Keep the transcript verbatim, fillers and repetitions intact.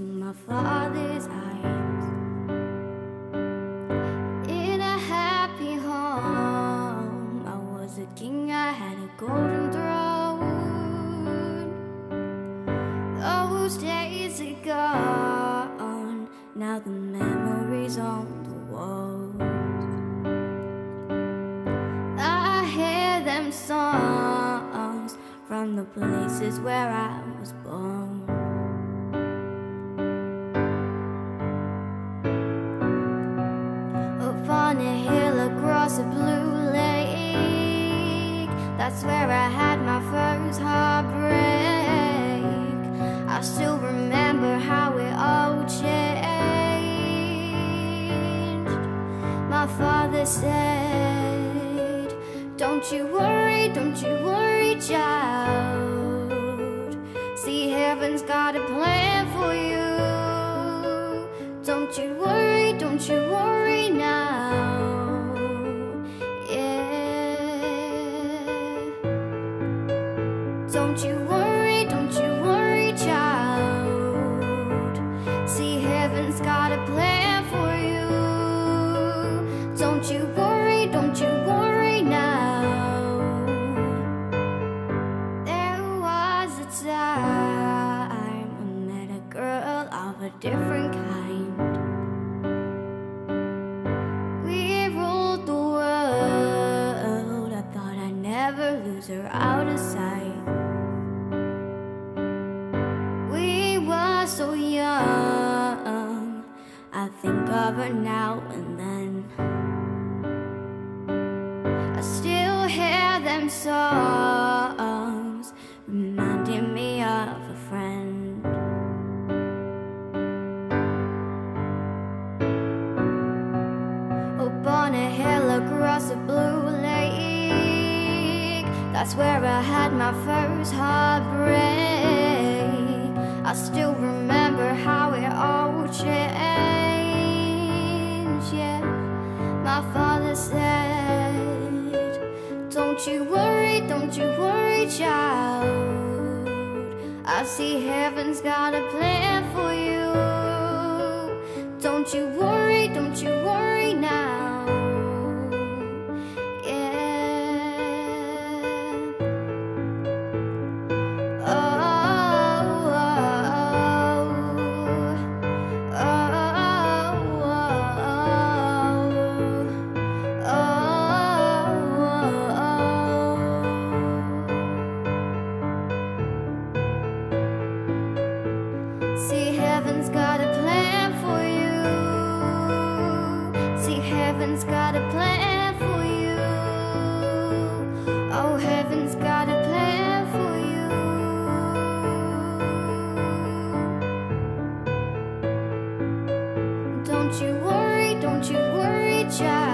to my father's arms. In a happy home, I was a king, I had a golden throne. Those days are gone, now the memories on the walls. I hear them songs from the places where I was born. Upon a hill across a blue lake, that's where I had my first heartbreak. I still remember how it all changed. My father said, "Don't you worry, don't you worry, child. See, heaven's got a plan for you. Don't you worry, don't you worry now." Yeah. Don't you worry, don't you worry, child. See, heaven's got a plan for you. Don't you worry, don't you worry now. Time I met a girl of a different kind. We ruled the world. I thought I'd never lose her out of sight. We were so young. I think of her now and then. I still hear them songs, reminding me of a friend. Up on a hill across a blue lake, that's where I had my first heartbreak. I still remember how it all changed. Yeah, my father said, "Don't you worry, don't you worry, child. I see heaven's got a plan for you. Don't you worry, don't you worry now. Yeah. Oh, oh, oh, oh, oh. See, heaven's got a plan for you. See, heaven's got a plan for you. Oh, heaven's got a plan for you. Don't you worry, don't you worry, child.